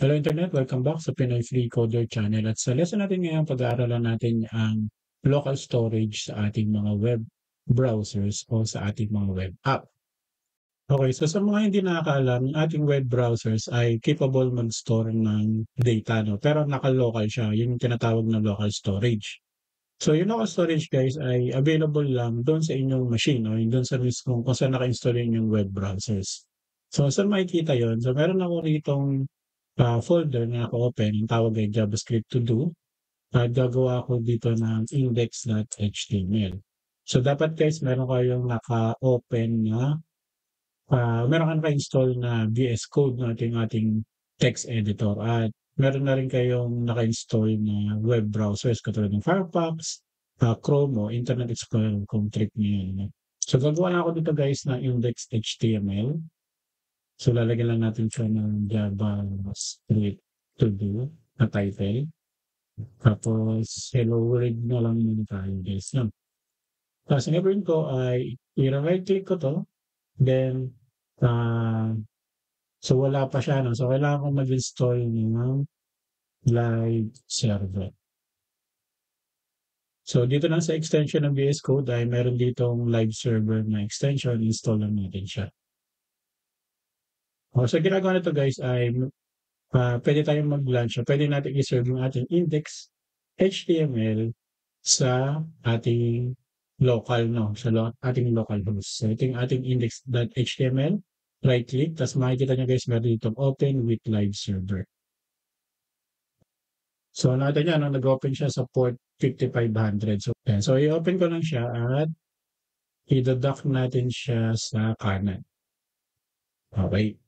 Hello Internet, welcome back sa Pinoy Free Coder channel. At sa lesson natin ngayon, pag-aaralan natin ang local storage sa ating mga web browsers o sa ating mga web app. Okay, so sa mga hindi nakakaalam, yung ating web browsers ay capable mag-store ng data, no? Pero naka-local siya, yun yung tinatawag na local storage. So yung local storage guys ay available lang doon sa inyong machine, no? Doon sa mismo kung saan naka-install yung web browsers. So saan makikita yun? So meron ako ditong folder na naka-open, yung tawag ay JavaScript to do, gagawa ko dito ng index.html. So dapat guys, meron kayong naka-open na, meron ka naka-install na VS Code na ating text editor. At meron na rin kayong naka-install na web browsers katulad ng Firefox, Chrome o Internet Explorer kung trip niyo yun. So gagawa na ako dito guys ng index.html. So, lalagyan lang natin siya ng JavaScript to do na title. Tapos, hello world na lang muna tayo guys. No? Tapos, ang i-print ko ay, i-right-click ko to. Then, so wala pa siya. No? So, kailangan ko mag-install ng live server. So, dito na sa extension ng VS Code ay meron ditong live server na extension. Install lang natin siya. O, so, ginagawa nito guys ay pwede tayong mag-launch. Pwede natin i-serve yung ating index HTML sa ating local, no? Sa ating local host. So, ito yung ating index.html. Right-click. Tapos makikita nyo guys, meron dito open with live server. So, nakita nyo, no? Nag-open siya sa port 5500. So, okay. So i-open ko lang siya at i-dock natin siya sa kanan. Okay.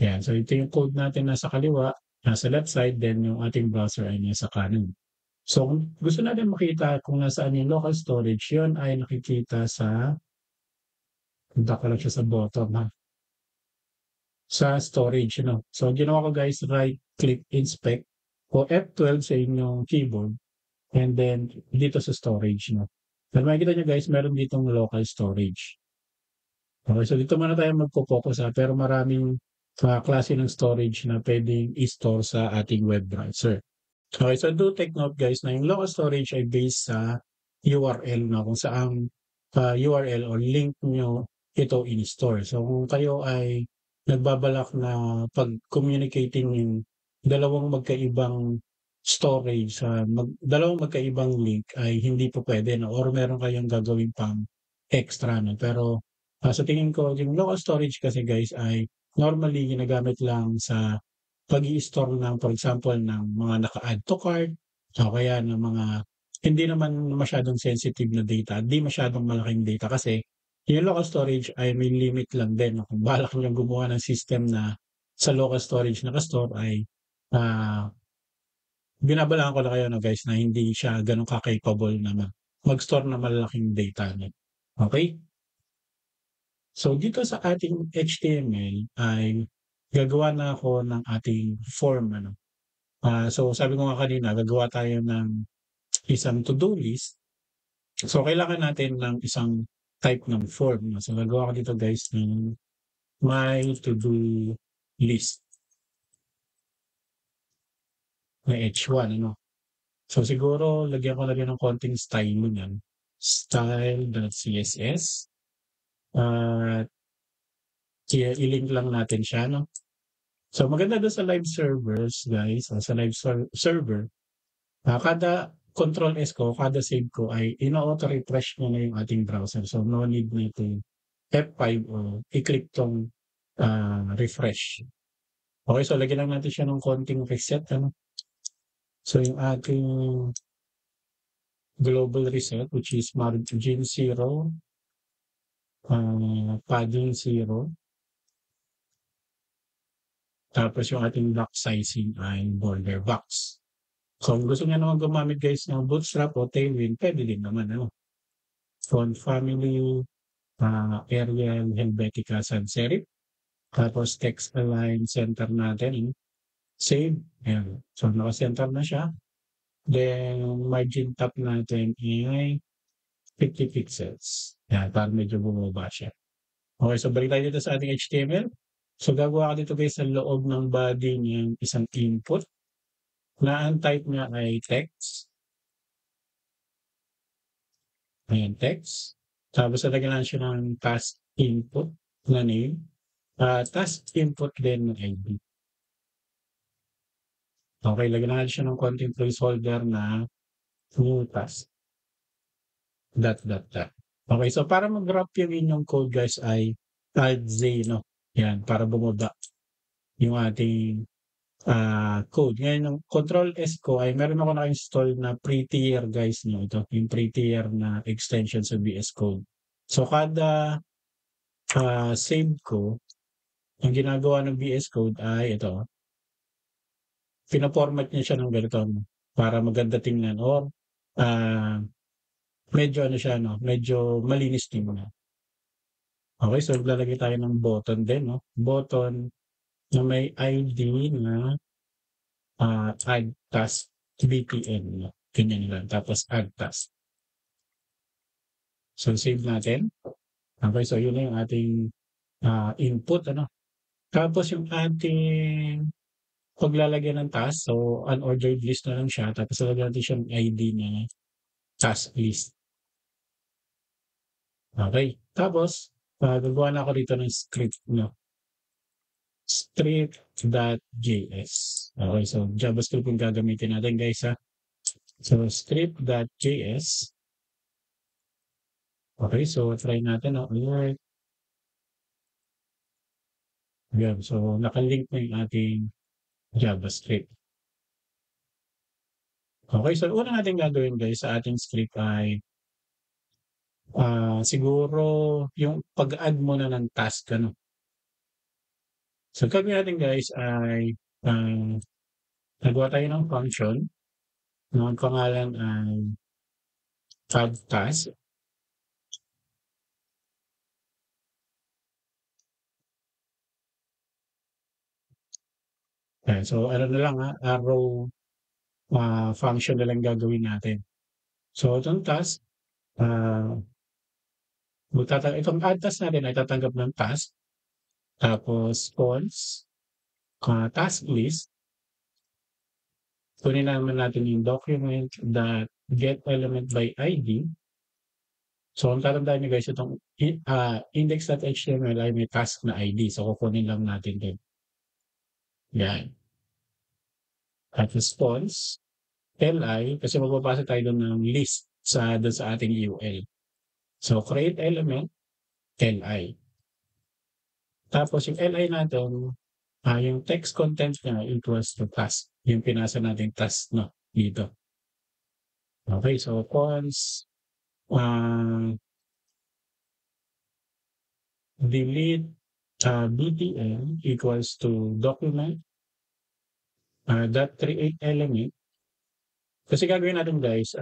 Yan. So, ito yung code natin nasa kaliwa, nasa left side, then yung ating browser ay nasa kanan. So, kung gusto natin makita kung nasaan yung local storage, yun ay nakikita sa, punta ko lang siya sa bottom, ha? Sa storage, you know? So, ginawa ko guys, right-click inspect o F12 sa inyong keyboard, and then dito sa storage, you know? Then, makikita nyo guys, meron ditong local storage. Okay, so dito muna tayo magpo-focus, ha? Pero maraming klase ng storage na pwedeng i-store sa ating web browser. Okay, so do take note guys na yung local storage ay based sa URL na kung saan URL o link nyo ito in-store. So kung kayo ay nagbabalak na pag-communicating yung dalawang magkaibang storage, dalawang magkaibang link ay hindi po pwede, no? Or meron kayong gagawin pang extra, no? Pero sa tingin ko, yung local storage kasi guys ay normally ginagamit lang sa pag-i-store ng, for example, ng mga naka-add to cart o kaya ng mga hindi naman masyadong sensitive na data, hindi masyadong malaking data kasi yung local storage ay may limit lang din. Kung balak niyang gumawa ng system na sa local storage nakastore ay binabalaan ko na kayo na guys na hindi siya ganun ka-capable na mag-store na malaking data. Okay? So, dito sa ating HTML ay gagawa na ako ng ating form. Ano? So, sabi ko nga kanina, gagawa tayo ng isang to-do list. So, kailangan natin ng isang type ng form. So, gagawa ko dito guys ng my to-do list. May H1, ano? So, siguro, lagyan ko ng konting style mo yan. Style.css. At i-link lang natin siya, no? So, maganda doon sa live servers, guys. Sa live server, kada control S ko, kada save ko ay ina-auto-refresh mo na yung ating browser. So, no need na ito F5 o i-click tong refresh. Okay, so lagyan lang natin siya ng konting reset, ano? So, yung ating global reset, which is margin 0, padding 0, tapos yung ating block sizing ay border box. So kung gusto nyo naman gumamit guys ng bootstrap o tailwind, pwede din naman, ano? Font family, Arial, Helvetica, sans serif, tapos text align center natin, save, ayan. So naka-center na siya, then margin top natin ay 50 pixels. Yan, para medyo bumaba siya. Okay, so balik tayo dito sa ating HTML. So gagawa ka dito guys sa loob ng body ng isang input na ang type niya ay text. Ayan, text. Tapos talaga lang siya ng task input na name. Task input din ng ID. Okay, lagyan na siya ng konting placeholder na new task. Dot. Okay, so para mag-wrap yung inyong code guys ay type Z, no? Yan, para bumaba yung ating code. Ngayon, yung control S ko ay meron ako naka-install na prettier guys, no? Ito, yung prettier na extension sa VS Code. So, kada save ko, ang ginagawa ng VS Code ay ito, pinaformat niya siya ng ganito para maganda tingnan or medyo ano siya, no? Medyo malinis tingnan. Okay, so lalagay tayo ng button din, no? Button na may ID na add task BTN, no? Ganyan lang, tapos add task. So save natin. Okay, so yun na yung ating input, ano? Tapos yung ating paglalagyan ng task, so unordered list na lang siya, tapos lalagyan natin siyang ID na task list. Okay, tapos gagawa na ako dito ng script, no? Script.js. Okay, so JavaScript yung gagamitin natin guys, ha? So script.js. Okay, so try natin, no? Alright. Ayan, so nakalink na yung ating JavaScript. Okay, so una natin gagawin guys sa ating script ay siguro yung pag-add muna ng task, ano. So gagawin natin guys ay nagawa tayo ng function na ang pangalan ay add task. Okay, so ano na lang, ha? Arrow function na lang gagawin natin. So itong task, itong add task natin ay tatanggap ng task, tapos calls, task list. Kunin naman natin yung document.getElementById. So ang tatandaan nyo guys, itong index.html ay may task na ID. So kukunin lang natin din. Yan. At response, li, kasi magbabasa tayo doon ng list sa ating UL. So, create element, li. Tapos, yung li natin, yung text content niya equals to task. Yung pinasa natin task, no? Dito. Okay, so, cons, delete, BTN equals to document dot create element. Kasi gagawin natin guys,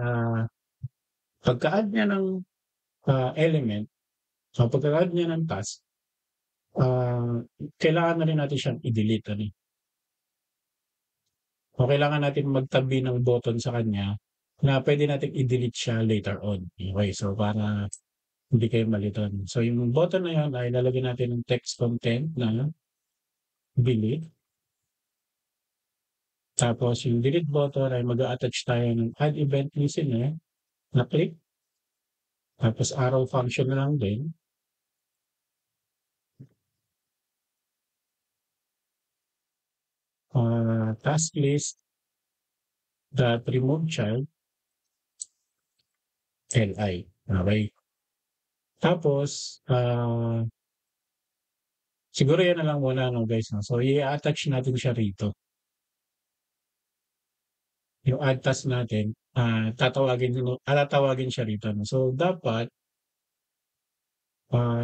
pagka-add niya ng element, so pagka-add niya ng task, kailangan na rin natin siyang i-delete. Ano? O kailangan natin magtabi ng button sa kanya na pwede natin i-delete siya later on. Okay, so para hindi kayo malito. So, yung button na yun ay lalagyan natin ng text content na delete. Tapos, yung delete button ay mag-attach tayo ng add event listener na click. Tapos, arrow function na lang din. Task list that remove child li. Okay. Tapos, siguro yan na lang muna, no, guys. No? So, i-attach natin siya rito. Yung add task natin, tatawagin siya rito. No? So, dapat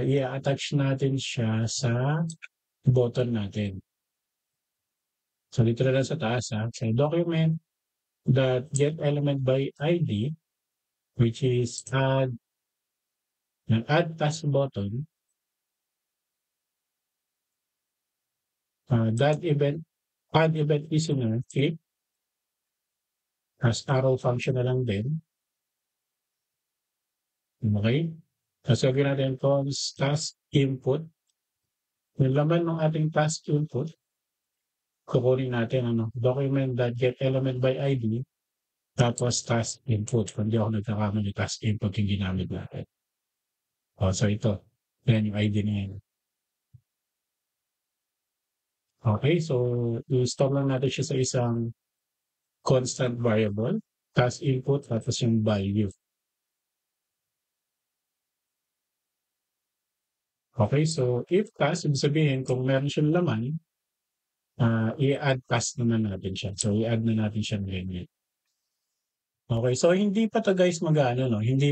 i-attach natin siya sa button natin. So, dito na lang sa taas. Ha? So, document.getElementById, which is add task button add event listener click as arrow function na lang din. Okay, so gawin natin cons task input Yung laman ng ating task input, kukunin natin document.getElementById tapos task input. Kung di ako nagkakamali, task input yung ginamit natin. O, so ito. Yan yung ID niya. Okay, so i-store lang natin siya sa isang constant variable, task input, tapos yung value. Okay, so if task, ibig sabihin kung meron siyang laman, i-add task naman natin siya. So i-add na natin siya ngayon. Okay, so hindi pa to guys hindi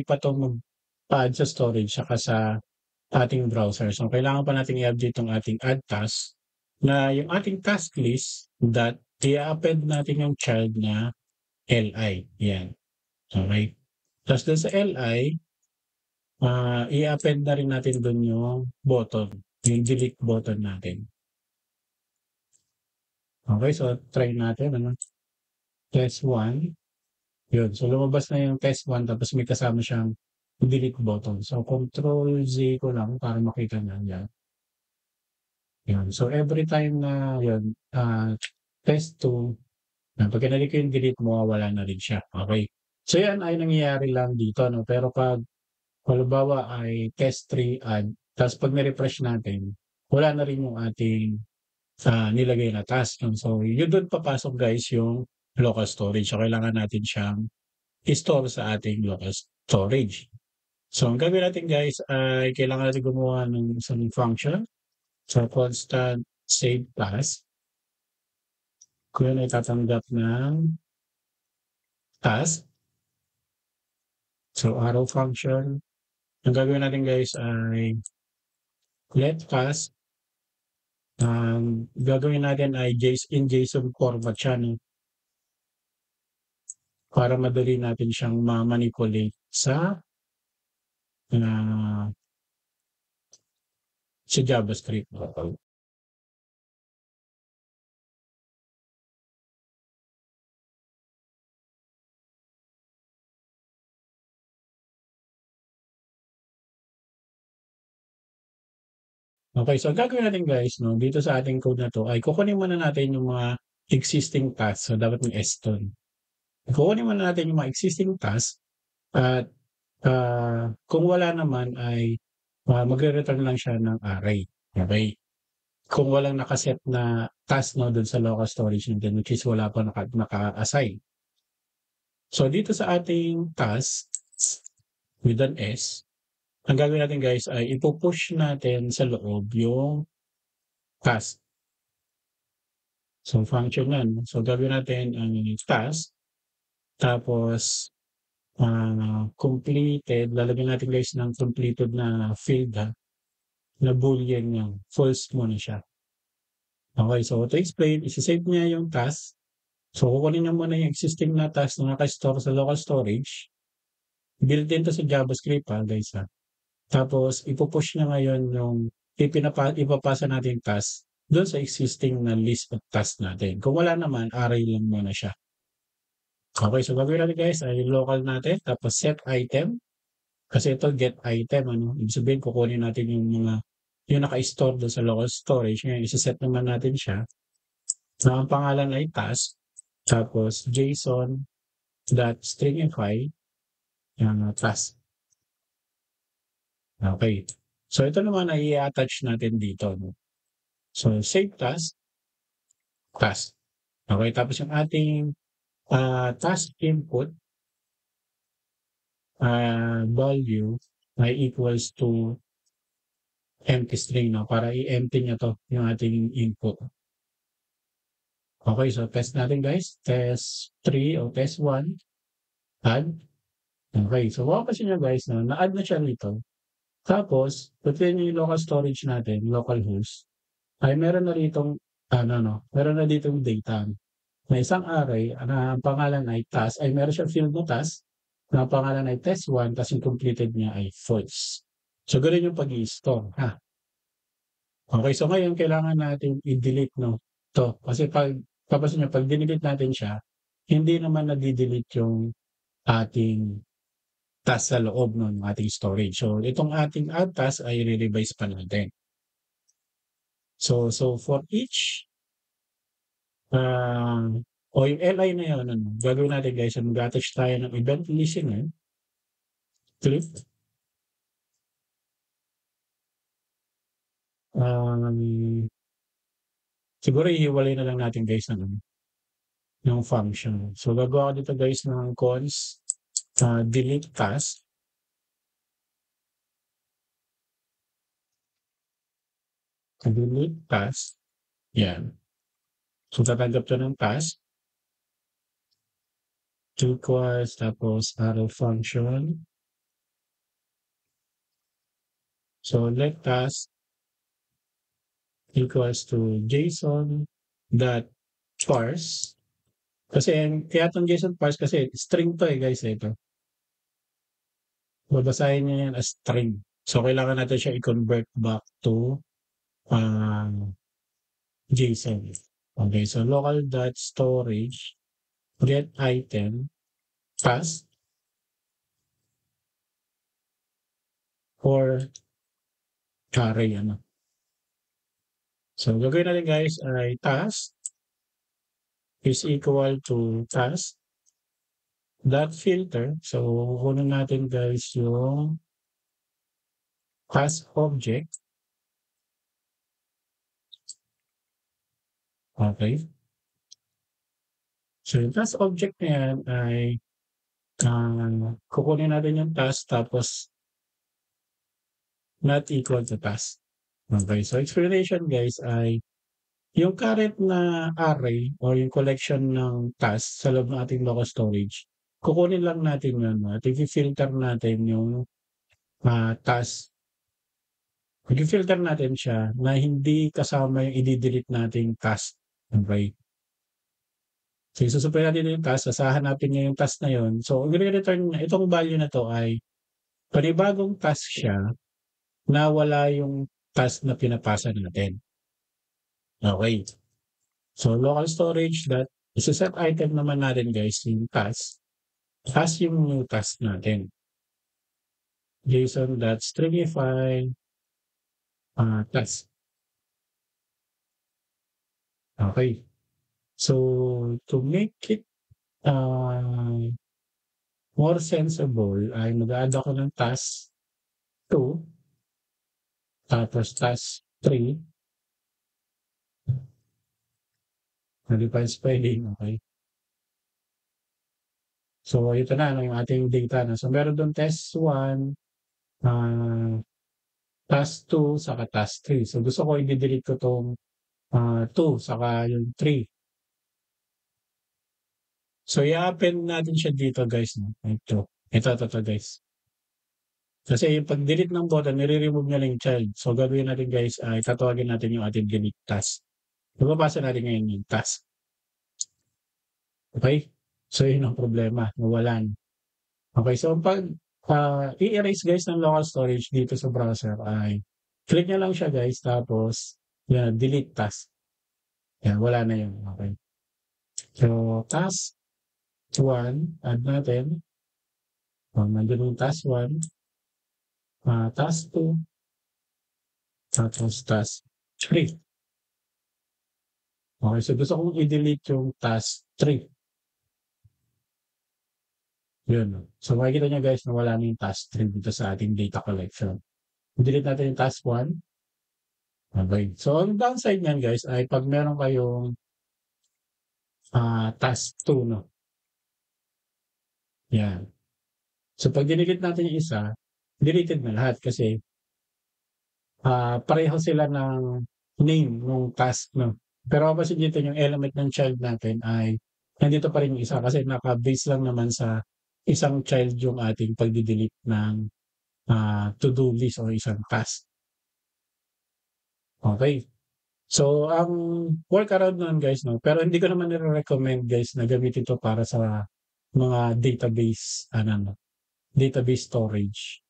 pa to mag-add sa storage saka sa ating browser. So kailangan pa natin i-update yung ating add task na yung ating task list that i-append natin yung child na li. Yan. Okay. Tapos dun sa li, i-append na rin natin doon yung button, yung delete button natin. Okay, so try natin. Test 1. Yun. So lumabas na yung test 1 tapos may kasama siyang delete button. So control Z ko lang para makita niya yan. Yun. So every time na yun, test 2, pag kinalik ko yung delete mo, wala na rin siya. Okay. So yan ay nangyayari lang dito. No? Pero pag halimbawa ay test 3 add. Tapos pag na-refresh natin, wala na rin yung ating nilagay na task. So yun doon papasok guys yung local storage. So kailangan natin siyang i-store sa ating local storage. So ang gagawin natin guys ay kailangan natin gumawa ng isang function. So constant save task. Kung yun ay tatanggap ng task. So arrow function. Ang gagawin natin guys ay let task. Gagawin natin ay in JSON format siya. Para madali natin siyang ma-manipulate sa JavaScript. Okay, so ang gagawin natin guys, dito sa ating code na to, ay kukunin muna natin yung mga existing tasks. So, dapat may S doon. Kukunin muna natin yung mga existing tasks at kung wala naman ay magre-return lang siya ng array. Okay? Kung walang nakaset na task doon sa local storage natin, which is wala pa naka-assign. So, dito sa ating task with an S, ang gagawin natin guys ay ipupush natin sa loob yung task. So function yan. So gagawin natin ang task. Tapos completed. Lalagyan natin guys ng completed na field na boolean yan. False muna siya. Okay. So to explain, isisave niya yung task. So kukunin niya muna yung existing na task na nakastore sa local storage. Built-in to sa JavaScript guys Tapos, ipupush na ngayon yung ipapasa natin task doon sa existing na list of tasks natin. Kung wala naman, array lang muna siya. Okay, so gagawin natin guys ay local natin. Tapos, set item. Kasi ito, get item. Ibig sabihin, kukunin natin yung mga yung naka-store doon sa local storage. Ngayon, isa-set naman natin siya. Ang pangalan ay task. Tapos, json.stringify yung task. Okay. So, ito naman ay i-attach natin dito. So, save task. Task. Okay. Tapos yung ating task input value ay equals to empty string. Para i-empty niya to yung ating input. Okay. So, test natin guys. Test 3 o test 1. Add. Okay. So, kasi niya guys na-add na siya dito. Tapos, pati yung local storage natin, localhost, ay meron na ditong, meron na ditong data. May isang array, ang pangalan ay task, ay meron siyang field na task, na pangalan ay test 1, tapos yung completed niya ay false. So, ganun yung pag-i-store. Okay, so ngayon, kailangan natin i-delete to. Kasi pag dinelete natin siya, hindi naman nag-delete yung ating task sa loob ng ating storage. So, itong ating add task ay re-revise pa natin. So for each o yung LI na yun, ano, gagawin natin guys, mag-attach tayo ng event listener. Click. Siguro ihiwalay na lang natin guys ano, ng function. So gagawa ko dito guys ng const delete task. Delete task. Yan. So tatanggap to ng task. Requires tapos arrow function. So let task equals to JSON dot parse. Kasi kaya itong JSON parse kasi string to eh guys ito. Babasahin niya yan as string. So kailangan natin siya i-convert back to JSON. Okay, so local.storage get item task or array ano. So gagawin natin guys ay task is equal to task dot filter. So kukunin natin guys yung task object. Okay. So yung task object na yan ay kukunin natin yung task tapos not equal to task. Okay. So explanation guys ay yung current na array or yung collection ng tasks sa loob ng ating local storage, kukunin lang natin yun at i-filter natin yung task. I-filter natin siya na hindi kasama yung i-delete nating task. Okay. So, isusupay natin yung task. Asahan natin niya yung task na yun. So, i-return na itong value na to ay panibagong task siya na wala yung task na pinapasa natin. Okay. So, local storage that isa-set item naman natin guys yung task. Task yung new task natin. JSON.stringify task. Okay. So, to make it more sensible, ay mag-add ako ng task 2, tapos task 3. Nalipay spelling, okay. So, ito na yung ating data na. So, meron doon test 1, task 2, saka task 3. So, gusto ko i-delete ko itong 2, saka yung 3. So, i-append natin siya dito, guys. No? Ito. Ito guys. Kasi yung pag-delete ng button, nire-remove niya lang child. So, gagawin natin, guys, ay tatawagin natin yung ating delete task. Napapasa natin ngayon yung task. Okay? So, yun ang problema. Nawalan. Okay. So, pag i-erase, guys, ng local storage dito sa browser, ay click niya lang siya, guys. Tapos, yan, delete task. Yan, wala na yun. Okay. So, task 1, add natin. So, nandiyan yung task 1, task 2, tapos task 3. Okay, so gusto kong i-delete yung task 3. Yun. So, makikita nyo guys na wala na yung task 3 dito sa ating data collection. I-delete natin yung task 1. Okay. So, ang downside nyan guys ay pag meron kayong task 2, no? Yan. So, pag dinikit natin yung isa, deleted na lahat kasi pareho sila ng name ng task, no? Pero kasi dito yung element ng child natin ay nandito pa rin yung isa kasi naka-base lang naman sa isang child yung ating pag-delete ng to-do list o isang task. Okay. So, ang workaround nun guys, no? Pero hindi ko naman nire-recommend guys na gamitin ito para sa mga database, database storage.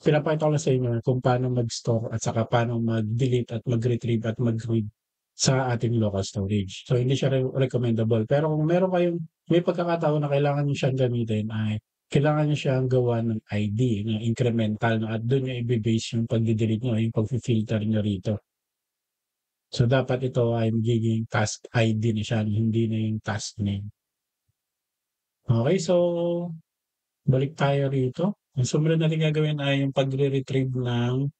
Pinapakita ko lang sa inyo kung paano mag-store at saka paano mag-delete at mag-retrieve at mag-read sa ating local storage. So, hindi siya recommendable. Pero kung meron kayong, may pagkakataon na kailangan nyo siyang gamitin ay kailangan nyo siyang gawa ng ID, ng incremental, no? At doon nyo i-base yung pag-delete nyo, yung pag-filter nyo rito. So, dapat ito ay magiging task ID na siya, hindi na yung task name. Okay, so balik tayo rito. Ang sumunod natin gagawin ay yung pagre-retrieve ng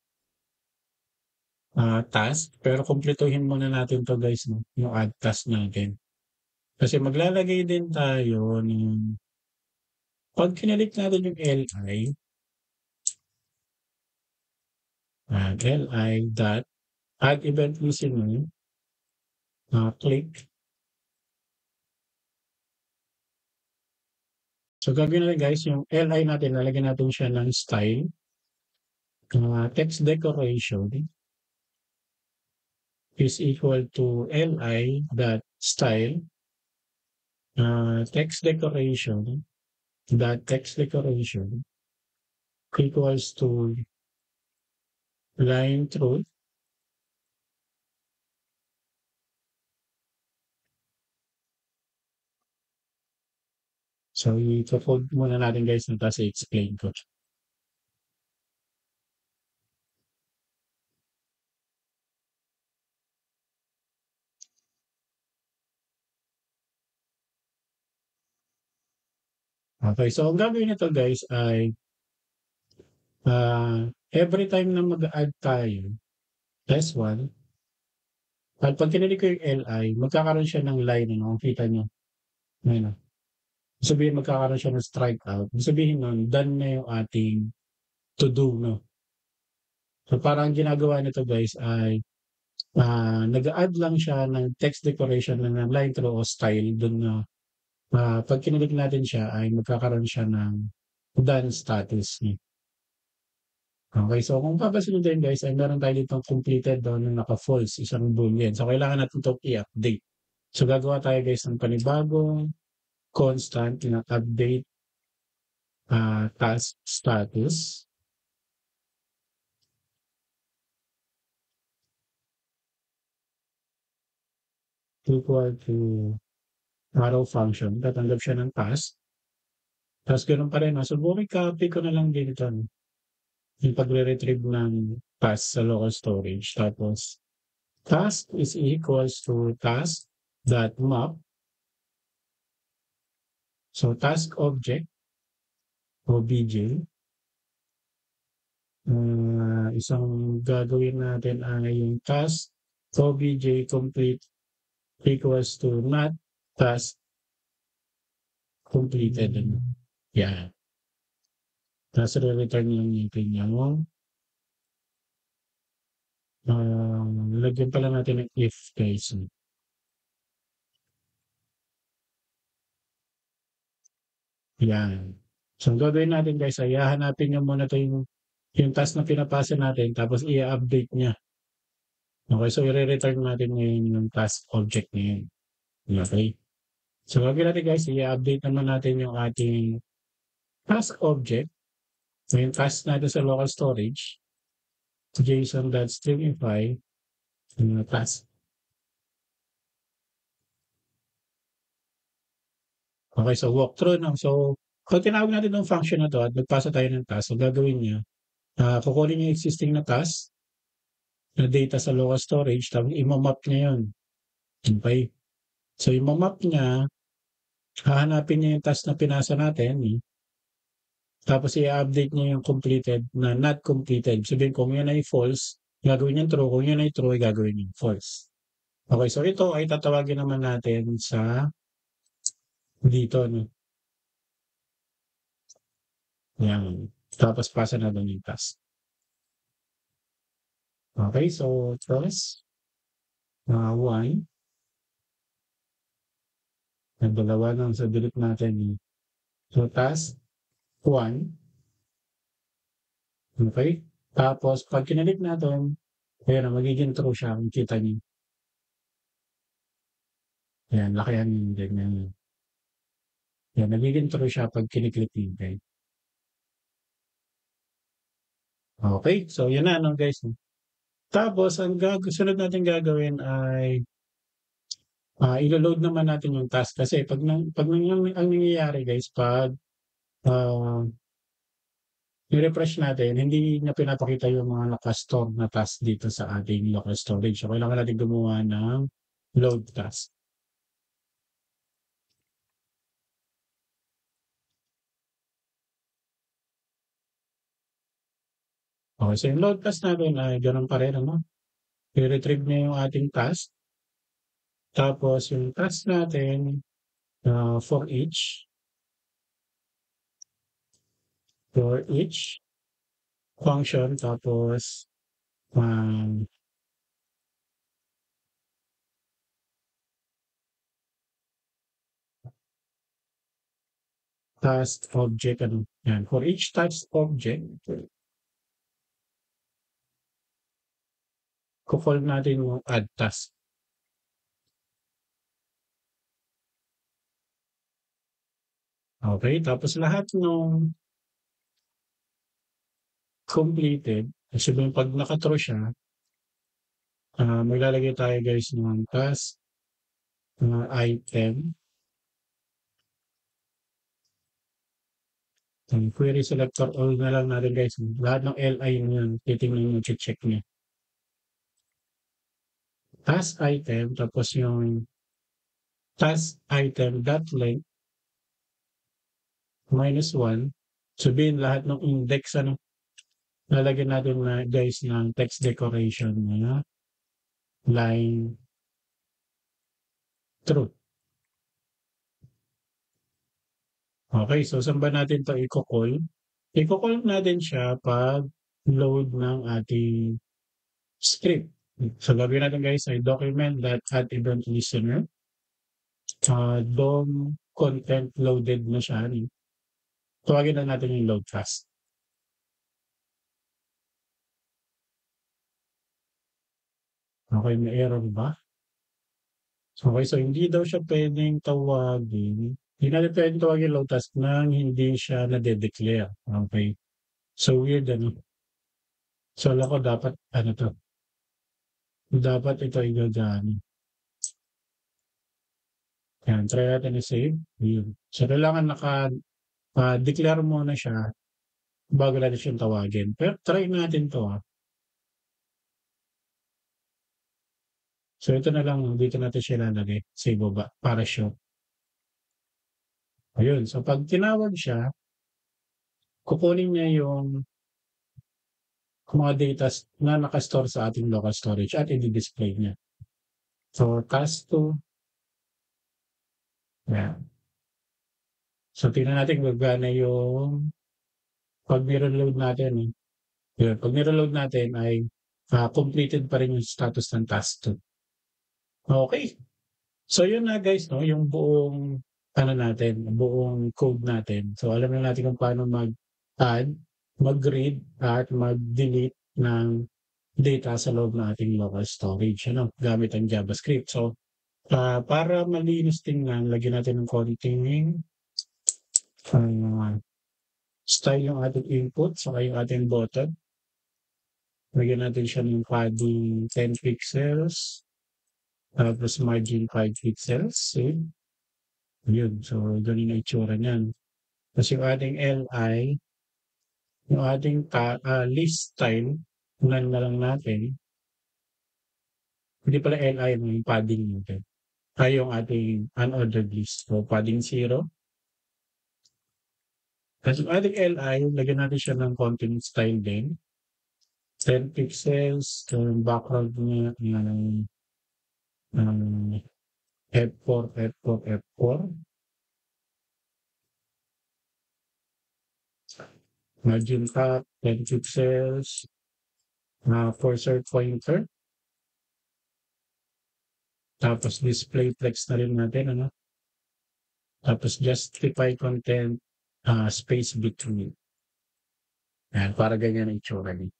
task. Pero kumpletuhin muna natin to guys, no? Yung add task natin. Kasi maglalagay din tayo ng pag kinilik natin yung li dot add event listener, click. So gagawin natin guys, yung li natin, lalagyan natin siya ng style, text decoration is equal to li.style, text decoration equals to line truth. So, i-fold muna natin guys na tapos i-explain ko. Okay, so ang gagawin nito guys ay every time na mag-add tayo, S1, at pag kinili ko yung li, magkakaroon siya ng line, ano, ang kita nyo. Ngayon, sabihin magkakaroon siya ng strikeout. Sabihin nun, done na yung ating to-do, no? So, parang ginagawa nito guys ay nag-add lang siya ng text decoration ng line through o style dun na pag kinilig natin siya ay magkakaroon siya ng done status. Okay, so kung papasin din guys ay meron tayo ditong completed doon na naka-false, isang boolean. So, kailangan natin ito i-update. So, gagawa tayo guys ng panibagong constant na update task status. Equal to arrow function. Tatanggap siya ng task. Tapos ganoon pa rin. So, copy ko na lang dito yung pagre-retrieve ng task sa local storage. Tapos, task is equals to task.map. So, task object, OBJ, isang gagawin natin ay yung task, OBJ complete equals to not task completed. Yeah. Tapos re-return lang yung kanyang. Lagyan pala natin ng if case. Yan. So, ang gagawin natin guys ay hahanapin nyo muna ito yung task na pinapasa natin tapos i-update niya. Okay, so i-return natin ngayon yung task object na yun. Okay. So, gagawin natin guys, i-update naman natin yung ating task object. So, yung task natin sa local storage, json.stringify, yung task. Okay, so walkthrough, no? So, kung tinawag natin yung function na to at nagpasa tayo ng task, so gagawin niya, kukunin niya existing na task, na data sa local storage, tapos imamap niya yun. Okay? So, imamap niya, hahanapin niya yung task na pinasa natin, tapos i-update niya yung completed na not completed. Sabihin kung yun ay false, gagawin niya true. Kung yun ay true, gagawin niya false. Okay, so ito ay tatawagin naman natin sa dito, no? Yan. Tapos pasa na doon yung task. Okay, so choice y. Nagdalawa na sa delete natin. So task 1. Okay? Tapos pag kinilik natin, ayan, magiging true siya. Ang kita niyo. Ayan, lakihan niyo yung dignan niyo. Yan, nagiging true siya pag kiniklik natin. Okay, so yan na, no, guys. Tapos, ang sunod natin gagawin ay ilo-load naman natin yung task. Kasi pag ang nangyayari, guys, pag I-refresh natin, hindi niya pinapakita yung mga naka-store na task dito sa ating local storage. So, kailangan natin gumawa ng load task. Okay, so yung load task natin ay ganoon pa rin, ano? I-retrieve niya yung ating task. Tapos yung task natin, for each function, tapos task object, ano? Yan, for each task object, kukol natin yung add task. Okay, tapos lahat nung completed, kasi pag naka-true siya, maglalagay tayo guys ng task item and query selector all na lang natin guys. Lahat ng LI niyan, titingnan yung check niya. Task item, tapos yung task item.length -1, sabihin lahat ng index, ano, lalagyan natin na guys ng text decoration na line true. Okay, so saan ba natin ito i-call? I-call natin siya pag load ng ating script. So, gawin natin guys ay document.addEventListener. DOM content loaded na siya. Tawagin na natin yung load task. Okay, may error ba? Okay, so hindi daw siya pwedeng tawagin. Hindi natin pwedeng tawagin load task nang hindi siya nade-declare. Okay. So, weird, ano? So, alam ko dapat, ano to? Dapat ito igagani. Yan, try natin i-save. So, kailangan naka-declare muna siya bago natin siyang tawagin. Pero try natin to, ha. So, ito na lang. Dito natin siya lalagay. Save o ba? Para siya. Ayun. So, pag tinawag siya, kukunin niya yung mga data na nakastore sa ating local storage at i-display niya. So, task 2. Ayan. So, tingnan natin gagana yung pag nireload natin. Ayan. Pag nireload natin ay completed pa rin yung status ng task 2. Okay. So, yun na guys, no? Yung buong ano natin, buong code natin. So, alam na natin kung paano mag-add, mag-read at mag-delete ng data sa loob ng ating local storage, ano, gamit ang JavaScript. So, para malinis tingnan, lagyan natin ng konting style yung ating input, saka yung ating button. Lagyan natin siya ng padding 10 pixels, tapos margin 5 pixels, save. Yun, so ganun na itsura niyan. Tapos yung ating LI, yung ating list style, unan na lang natin. Hindi pala LI, yung padding natin. Ay, yung ating unordered list. So, padding 0. Tapos yung ating LI, lagyan natin siya ng content style din. 10 pixels, yung background niya, yung F4. Margin top, 10 pixels, cursor pointer. Tapos display flex na rin natin, ano? Tapos justify content, space between. Ayan, para ganyan ang itsura niya.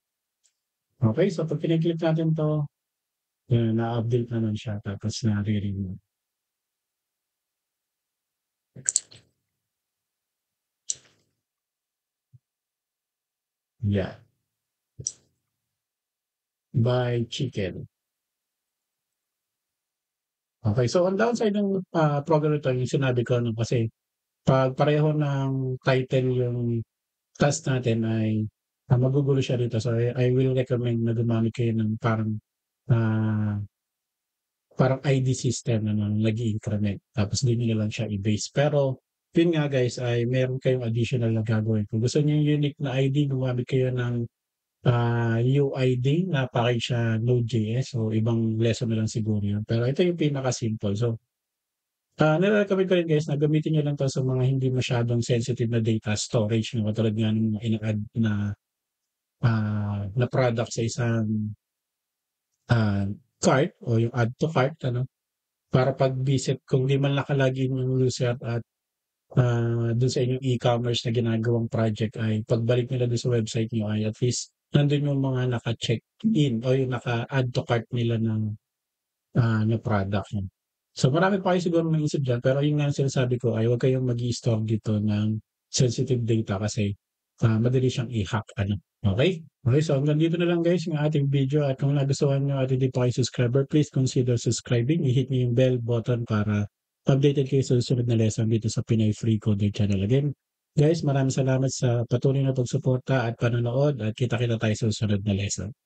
Okay, so pag pinag-click natin to, na-update na nun siya, tapos na-re-read mo. Yeah. By chicken. Okay, so on downside ng program ito, yung sinabi ko, no, kasi pag pareho ng title yung task natin ay magugulo siya dito. So, I will recommend na gumamit kayo ng parang ID system na nag-i-increment. Tapos, doon nyo lang siya i-base. Pero, yun nga guys, ay meron kayong additional na gagawin. Kung gusto nyo yung unique na ID, gumamit kayo ng UID na package siya Node.js. So, ibang lesson na lang siguro yun. Pero, ito yung pinaka-simple. So, nare-recommend ko rin guys na gamitin nyo lang to sa mga hindi masyadong sensitive na data storage na katulad nga ng ina-add na product sa isang cart o yung add to cart para pag-visit kung di man nakalagin yung user at doon sa inyong e-commerce na ginagawang project ay pagbalik nila doon sa website nyo ay at least nandun yung mga naka-check in o yung naka-add to cart nila ng product nyo. So, marami pa kayo siguro mag-isip dyan. Pero yung nga sinasabi ko ay huwag kayong mag-i-store dito ng sensitive data kasi madali siyang i-hack. Okay? Okay, so hanggang dito na lang guys yung ating video. At kung nagustuhan nyo at hindi pa kayo subscriber, please consider subscribing. I-hit nyo yung bell button para updated kayo sa susunod na lesson dito sa Pinoy Free Coder channel. Again, guys, maraming salamat sa patuloy na pagsuporta at panonood at kita-kita tayo sa susunod na lesson.